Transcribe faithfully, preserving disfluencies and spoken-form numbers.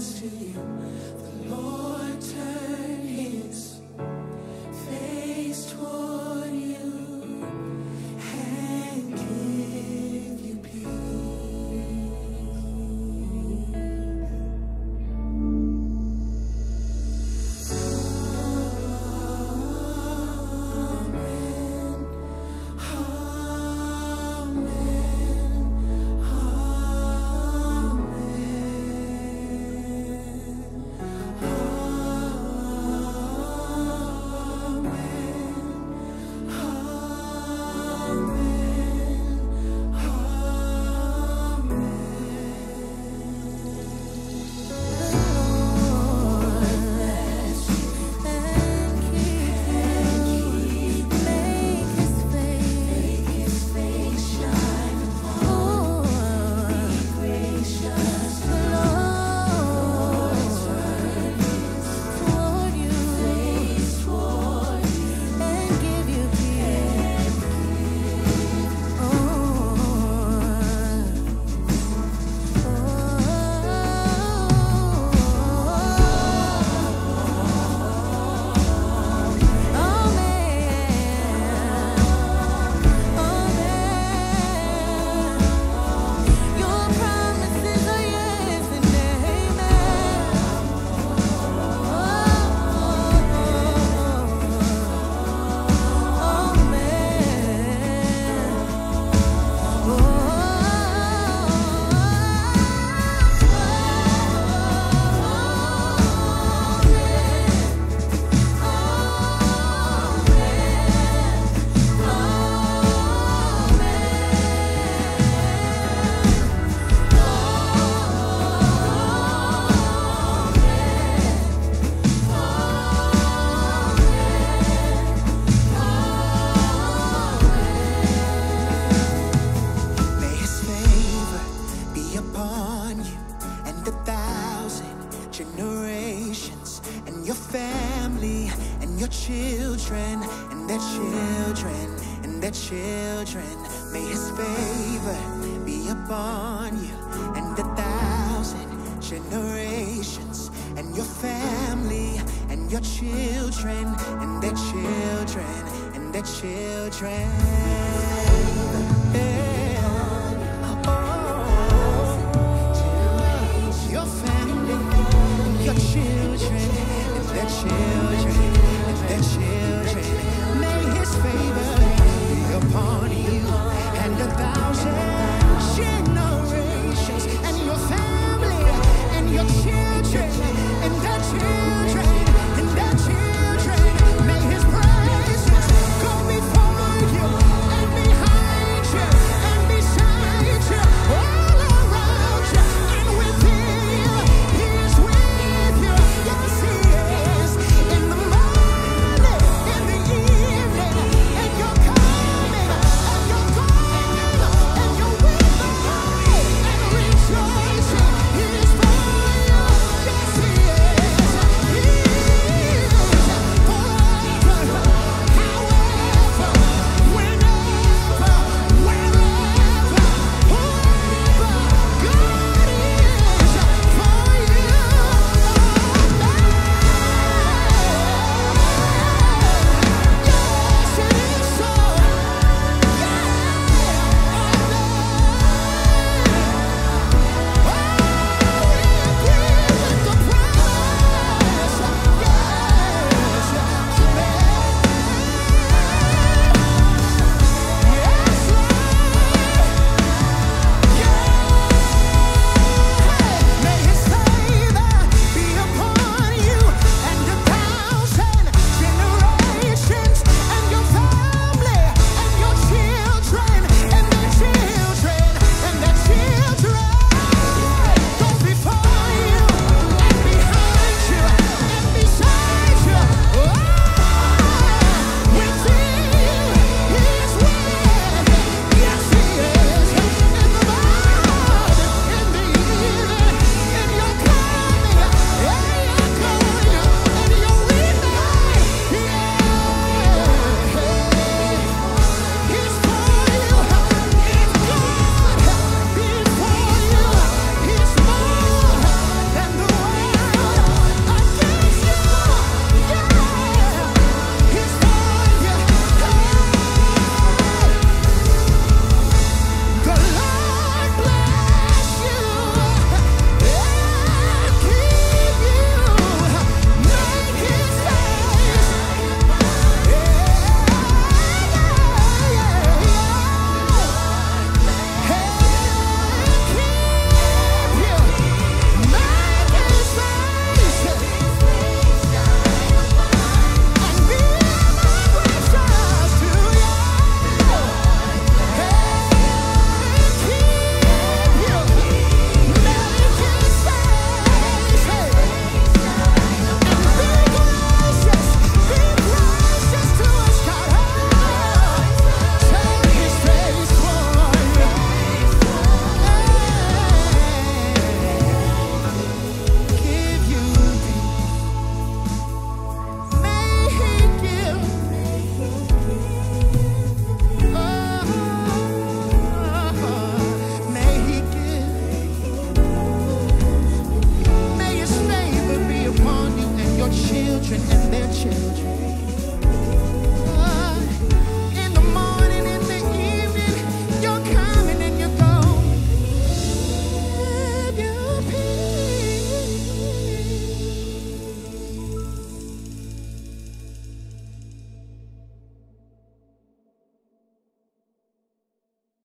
says to you, the Lord turned his face toward you and give you peace. Amen. Amen. Your children and their children and their children, may his favor be upon you and a thousand generations, and your family and your children and their children and their children.